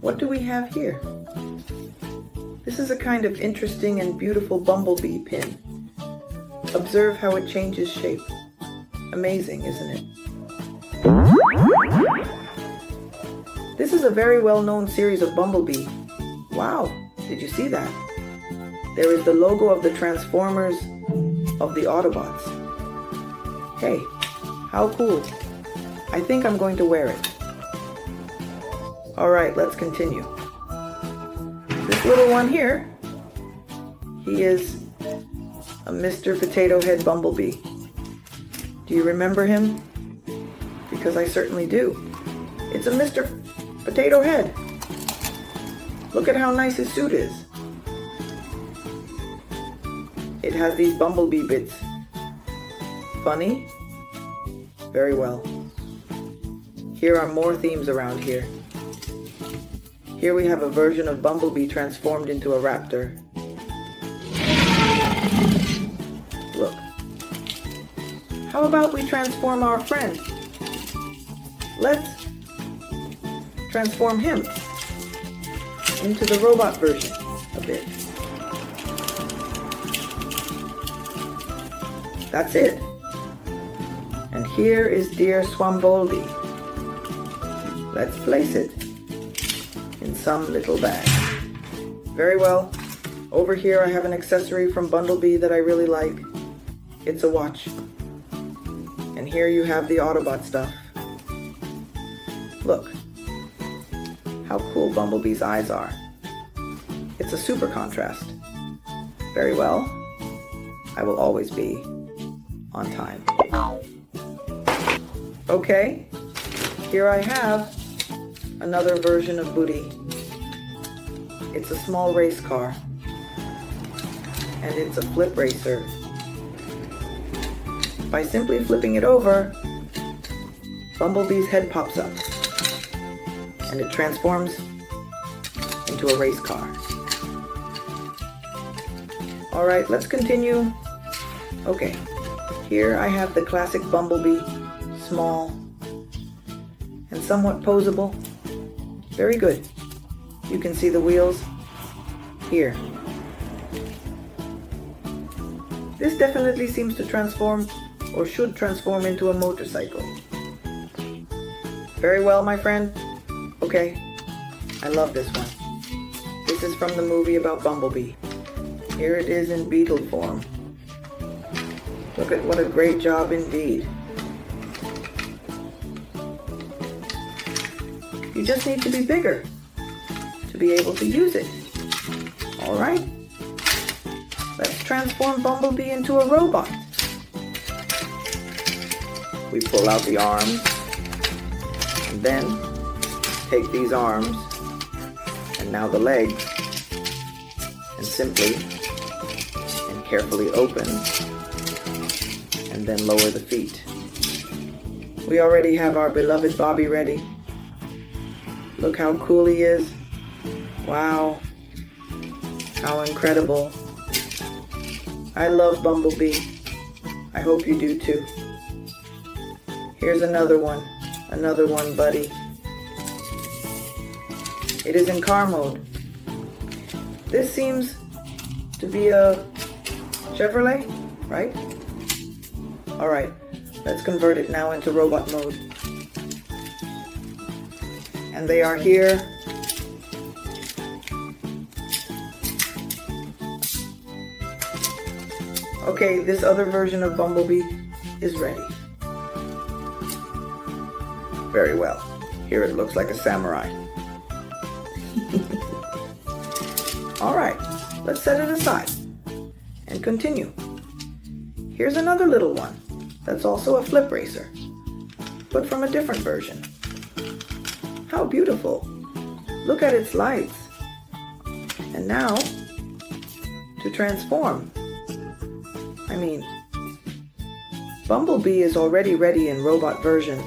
What do we have here? This is a kind of interesting and beautiful bumblebee pin. Observe how it changes shape. Amazing, isn't it? This is a very well-known series of Bumblebee. Wow, did you see that? There is the logo of the Transformers, of the Autobots. Hey, how cool. I think I'm going to wear it. Alright, let's continue. This little one here, he is a Mr. Potato Head Bumblebee. Do you remember him? Because I certainly do. It's a Mr. Potato Head. Look at how nice his suit is. It has these bumblebee bits. Funny? Very well. Here are more themes around here. Here we have a version of Bumblebee transformed into a raptor. Look. How about we transform our friend? Let's transform him into the robot version a bit. That's it. And here is dear Swamboldi. Let's place it in some little bag. Very well. Over here I have an accessory from Bumblebee that I really like. It's a watch. And here you have the Autobot stuff. Look how cool Bumblebee's eyes are. It's a super contrast. Very well. I will always be on time. Okay, here I have another version of Booty. It's a small race car. And it's a flip racer. By simply flipping it over, Bumblebee's head pops up and it transforms into a race car. All right, let's continue. Okay, here I have the classic Bumblebee, small and somewhat poseable. Very good. You can see the wheels here. This definitely seems to transform, or should transform, into a motorcycle. Very well, my friend. Okay, I love this one. This is from the movie about Bumblebee. Here it is in beetle form. Look at what a great job indeed. You just need to be bigger to be able to use it. All right, let's transform Bumblebee into a robot. We pull out the arms, and then take these arms, and now the legs, and simply and carefully open, and then lower the feet. We already have our beloved Bobby ready. Look how cool he is. Wow, how incredible. I love Bumblebee. I hope you do too. Here's another one, buddy. It is in car mode. This seems to be a Chevrolet, right? All right, let's convert it now into robot mode. And they are here. Okay, this other version of Bumblebee is ready. Very well. Here it looks like a samurai. All right, let's set it aside and continue. Here's another little one that's also a flip racer, but from a different version. How beautiful. Look at its lights. And now, to transform. I mean, Bumblebee is already ready in robot version.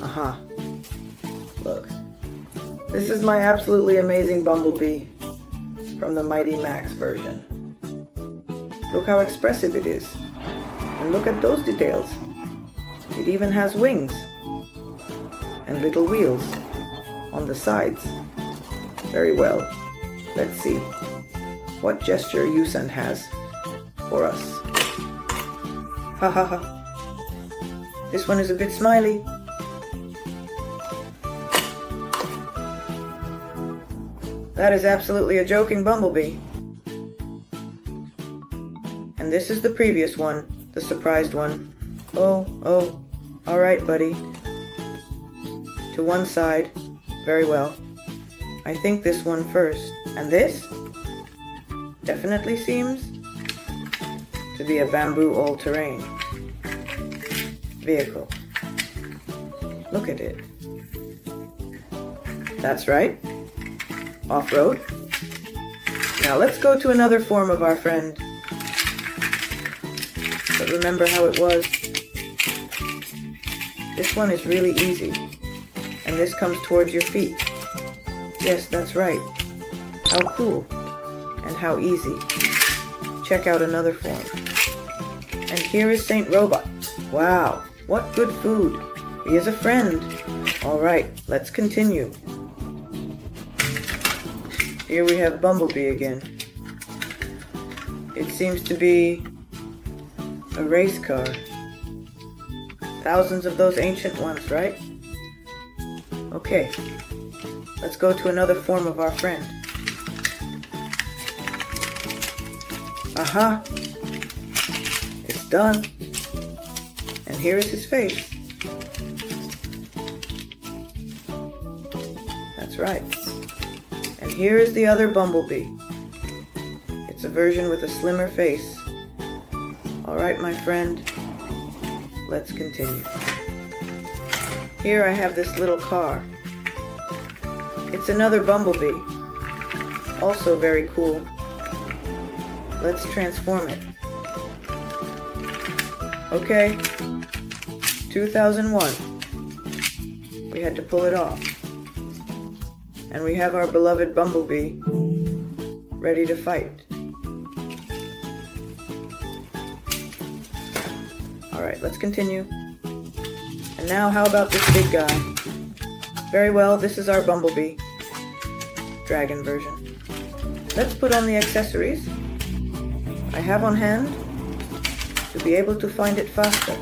Uh-huh. Look. This is my absolutely amazing Bumblebee from the Mighty Max version. Look how expressive it is. And look at those details. It even has wings and little wheels. on the sides. Very well. Let's see what gesture Yusan has for us. Ha ha ha. This one is a bit smiley. That is absolutely a joking Bumblebee. And this is the previous one, the surprised one. Oh, alright buddy. To one side. Very well. I think this one first. And this definitely seems to be a bamboo all-terrain vehicle. Look at it. That's right. Off-road. Now let's go to another form of our friend. But remember how it was. This one is really easy. And this comes towards your feet. Yes, that's right. How cool. And how easy. Check out another form. And here is Saint Robot. Wow, what good food. He is a friend. Alright, let's continue. Here we have Bumblebee again. It seems to be a race car. Thousands of those ancient ones, right? Okay, let's go to another form of our friend. Aha! It's done. And here is his face. That's right. And here is the other Bumblebee. It's a version with a slimmer face. Alright, my friend. Let's continue. Here I have this little car. It's another Bumblebee. Also very cool. Let's transform it. Okay. 2001. We had to pull it off. And we have our beloved Bumblebee ready to fight. Alright, let's continue. And now, how about this big guy? Very well, this is our Bumblebee. Dragon version. Let's put on the accessories I have on hand to be able to find it faster.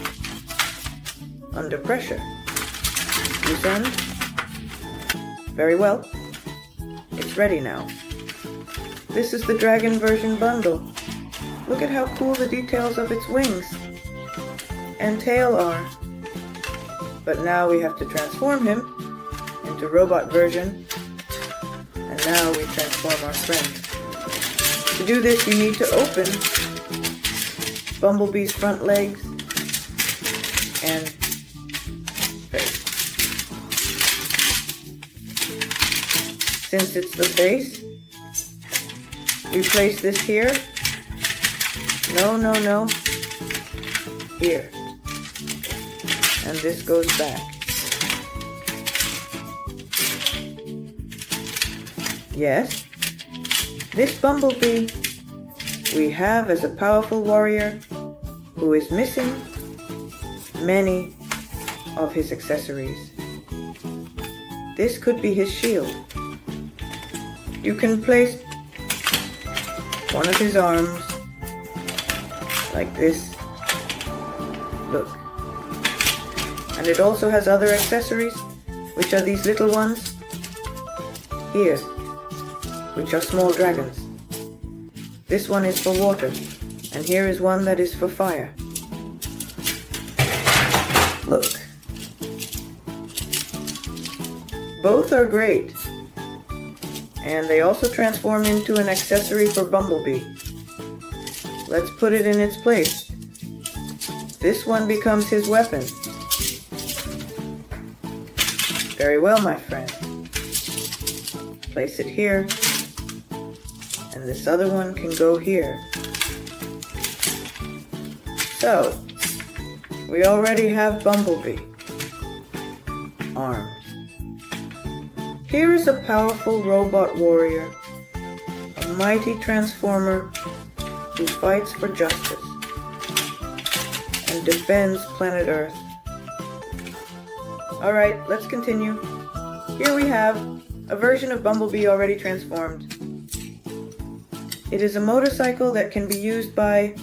Under pressure. Loose end. Very well. It's ready now. This is the Dragon version bundle. Look at how cool the details of its wings and tail are. But now we have to transform him into robot version, and now we transform our friend. To do this, you need to open Bumblebee's front legs and face. Since it's the face, we place this here. No. Here. And this goes back. Yes, this Bumblebee we have as a powerful warrior who is missing many of his accessories. This could be his shield. You can place one of his arms like this. Look. And it also has other accessories, which are these little ones here, which are small dragons. This one is for water, and here is one that is for fire. Look. Both are great, and they also transform into an accessory for Bumblebee. Let's put it in its place. This one becomes his weapon. Very well, my friend. Place it here, and this other one can go here. So, we already have Bumblebee arms. Here is a powerful robot warrior, a mighty transformer who fights for justice and defends planet Earth. Alright, let's continue. Here we have a version of Bumblebee already transformed. It is a motorcycle that can be used by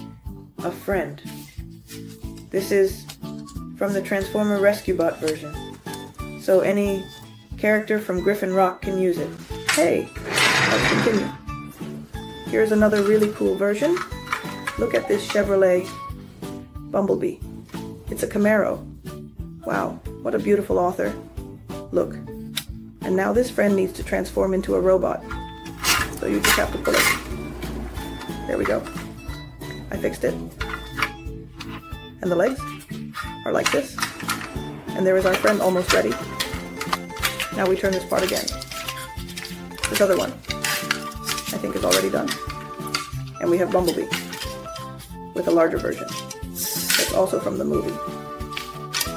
a friend. This is from the Transformer Rescue Bot version, so any character from Griffin Rock can use it. Hey, let's continue. Here's another really cool version. Look at this Chevrolet Bumblebee. It's a Camaro. Wow, what a beautiful author. Look. And now this friend needs to transform into a robot. So you just have to pull it. There we go. I fixed it. And the legs are like this. And there is our friend almost ready. Now we turn this part again. This other one, I think, is already done. And we have Bumblebee with a larger version. That's also from the movie.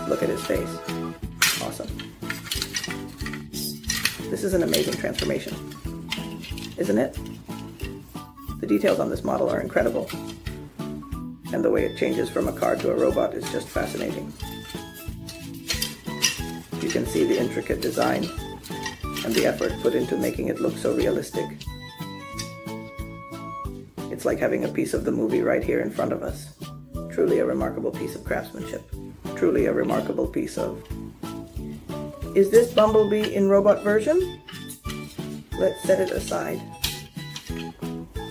Look at his face. Awesome. This is an amazing transformation, isn't it? The details on this model are incredible. And the way it changes from a car to a robot is just fascinating. You can see the intricate design and the effort put into making it look so realistic. It's like having a piece of the movie right here in front of us. Truly a remarkable piece of craftsmanship. Truly a remarkable piece of... Is this Bumblebee in robot version? Let's set it aside,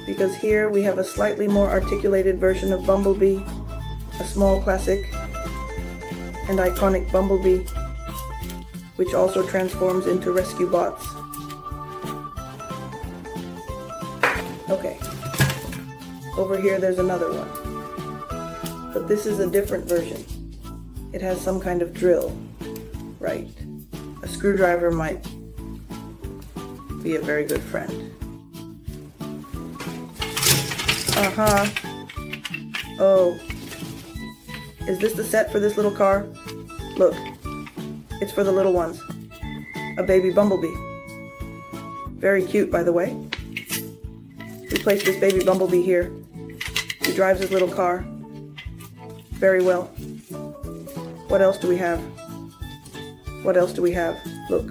because here we have a slightly more articulated version of Bumblebee, a small classic and iconic Bumblebee, which also transforms into rescue bots. Okay, over here there's another one, but this is a different version. It has some kind of drill, right? A screwdriver might be a very good friend. Oh, is this the set for this little car? Look, it's for the little ones. A baby Bumblebee. Very cute, by the way. We place this baby Bumblebee here. He drives his little car very well. What else do we have? What else do we have? Look,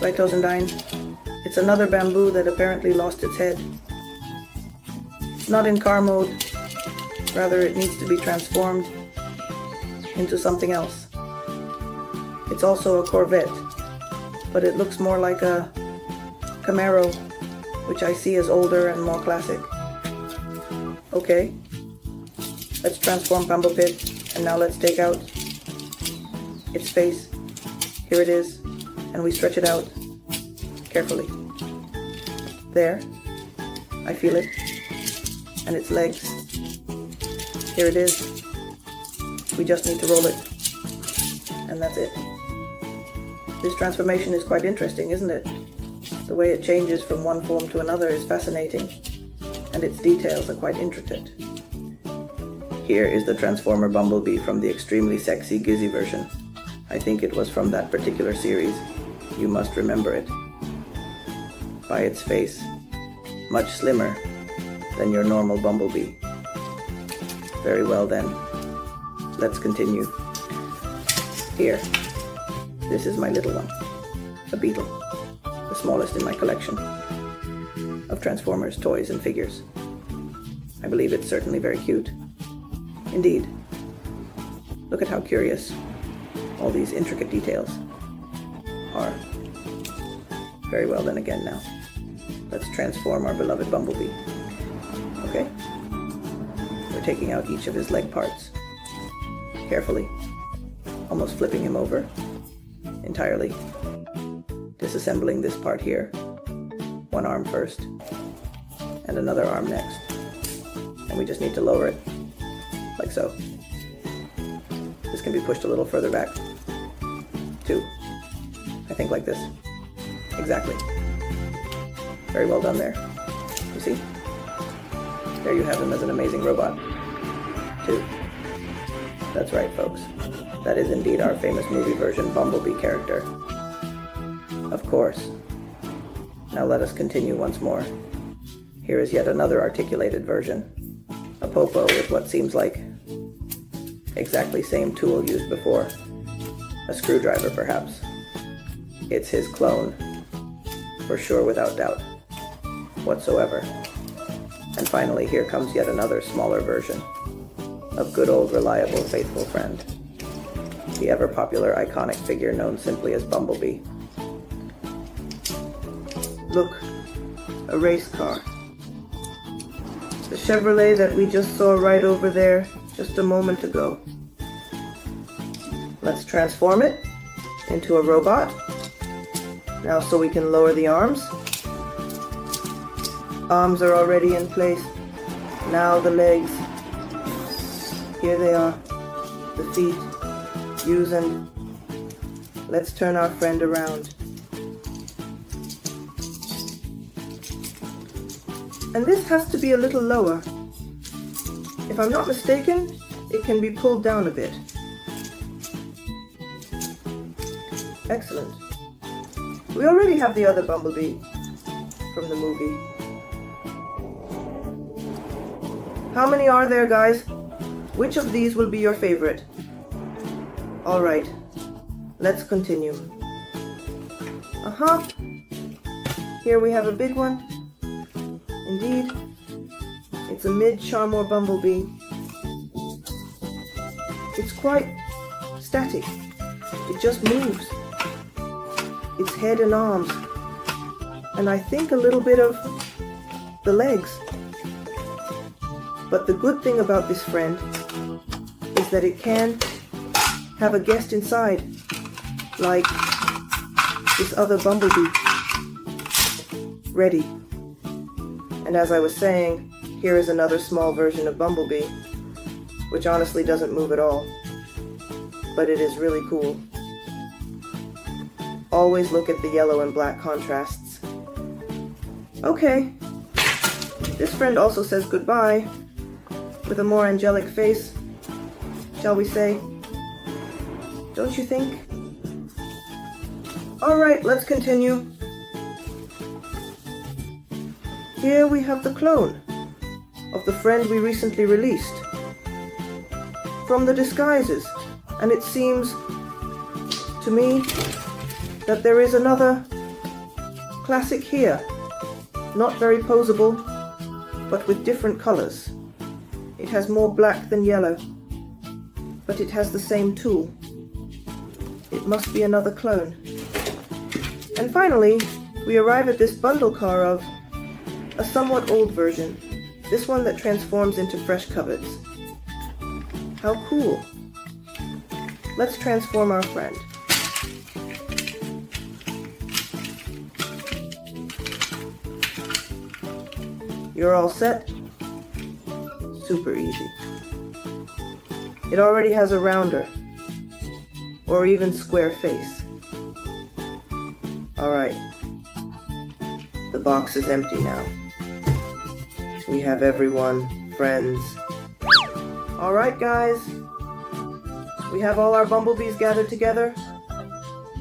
Lytos and Dine. It's another bamboo that apparently lost its head. Not in car mode, rather it needs to be transformed into something else. It's also a Corvette, but it looks more like a Camaro, which I see as older and more classic. Okay, let's transform Bumblebee, and now let's take out its face. Here it is, and we stretch it out carefully. There, I feel it. And its legs. Here it is. We just need to roll it. And that's it. This transformation is quite interesting, isn't it? The way it changes from one form to another is fascinating, and its details are quite intricate. Here is the Transformer Bumblebee from the extremely sexy Gizzy version. I think it was from that particular series. You must remember it. By its face, much slimmer than your normal Bumblebee. Very well then, let's continue. Here, this is my little one, a beetle, the smallest in my collection of Transformers toys and figures. I believe it's certainly very cute. Indeed, look at how curious all these intricate details are. Very well then again now, let's transform our beloved Bumblebee. Okay, we're taking out each of his leg parts, carefully, almost flipping him over entirely, disassembling this part here, one arm first, and another arm next, and we just need to lower it, like so. This can be pushed a little further back, too, I think like this, exactly. Very well done there, you see? There you have him as an amazing robot, too. That's right, folks. That is indeed our famous movie version Bumblebee character. Of course. Now let us continue once more. Here is yet another articulated version. A popo with what seems like exactly same tool used before. A screwdriver, perhaps. it's his clone. For sure, without doubt whatsoever. And finally, here comes yet another smaller version of good old reliable faithful friend, the ever popular iconic figure known simply as Bumblebee. Look, a race car. The Chevrolet that we just saw right over there just a moment ago. Let's transform it into a robot. Now so we can lower the arms. Arms are already in place. Now the legs. Here they are. The feet. Use them. Let's turn our friend around. And this has to be a little lower. If I'm not mistaken, it can be pulled down a bit. Excellent. We already have the other Bumblebee from the movie. How many are there, guys? Which of these will be your favorite? All right, let's continue. Here we have a big one. Indeed, it's a mid-Charmor Bumblebee. It's quite static. It just moves. Its head and arms. And I think a little bit of the legs. But the good thing about this friend is that it can have a guest inside, like this other Bumblebee. Ready. And as I was saying, here is another small version of Bumblebee, which honestly doesn't move at all. But it is really cool. Always look at the yellow and black contrasts. Okay. This friend also says goodbye with a more angelic face, shall we say? Don't you think? Alright, let's continue. Here we have the clone of the friend we recently released from the disguises, and it seems to me that there is another classic here, not very poseable, but with different colors. It has more black than yellow, but it has the same tool. It must be another clone. And finally, we arrive at this bundle car of a somewhat old version, this one that transforms into fresh covets. How cool. Let's transform our friend. You're all set. Super easy. It already has a rounder or even square face. All right. The box is empty now. We have everyone, friends. All right, guys. We have all our Bumblebees gathered together.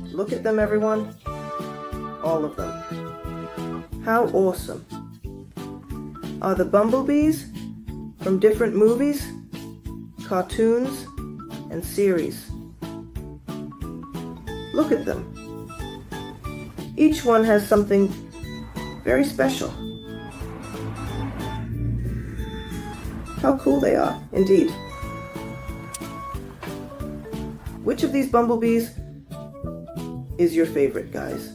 Look at them, everyone. All of them. How awesome. Are the Bumblebees from different movies, cartoons, and series. Look at them. Each one has something very special. How cool they are, indeed. Which of these Bumblebees is your favorite, guys?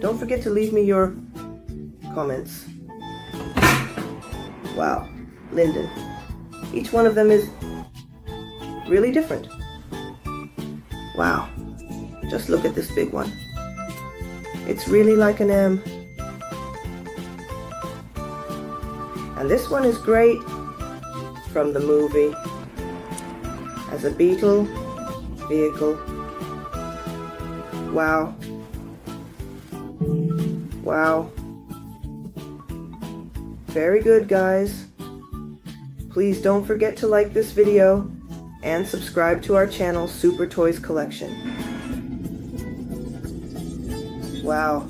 Don't forget to leave me your comments. Wow, Lyndon. Each one of them is really different. Wow, just look at this big one. It's really like an M. And this one is great from the movie as a beetle vehicle. Wow. Wow. Very good, guys. Please don't forget to like this video and subscribe to our channel, Super Toys Collection. Wow,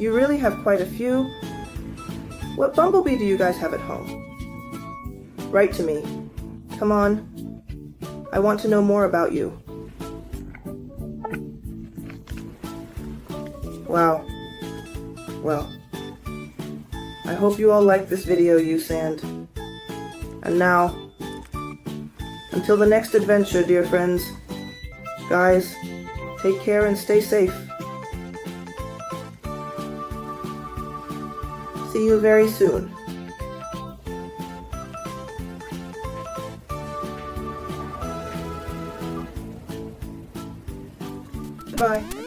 you really have quite a few. What Bumblebee do you guys have at home? Write to me. Come on. I want to know more about you. Wow. Well, I hope you all liked this video, you sand. And now, until the next adventure, dear friends, guys, take care and stay safe. See you very soon. Bye.